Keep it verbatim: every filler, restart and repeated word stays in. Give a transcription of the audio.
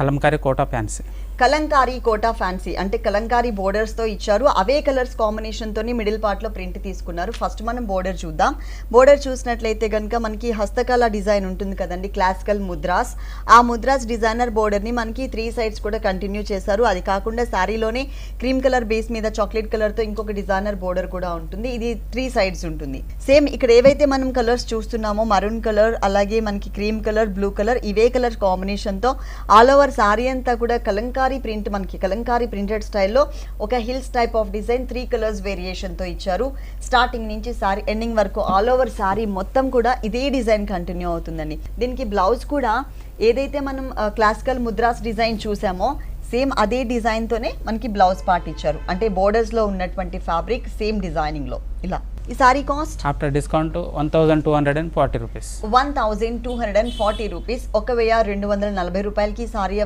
Kalamkari Kota Fancy. Kalamkari Kota Fancy. Ante Kalamkari borders to icharu. Away colors combination to ni middle part lo print teeskunnaru. First man border chuddam. Border chusinatleyite ganka manki hastakala design untundi kadandi classical mudras. Aa mudras designer border ni manki three sides kuda continue chesaru. Adi kaakunda saree lone cream color base meeda chocolate color to inkoka designer border kuda untundi. Idi three sides untundi. Same ikkada evaithe manam colors chustunnamo maroon color alage manki cream color blue color ive color combination to all over saree anta kuda kalamkari print manki kalamkari printed style lo oka hills type of design three colors variation to icharu starting nunchi saree ending varaku all over saree mottham kuda ide design continue avutundani deeniki blouse kuda edaithe manam classical mudras design chusamo same ade design tone manki blouse part icharu ante borders lo unnatvanti fabric same designing lo ila Sari cost after discount one thousand two hundred forty rupees. one thousand two hundred forty rupees. Okay, we are two hundred forty rupees.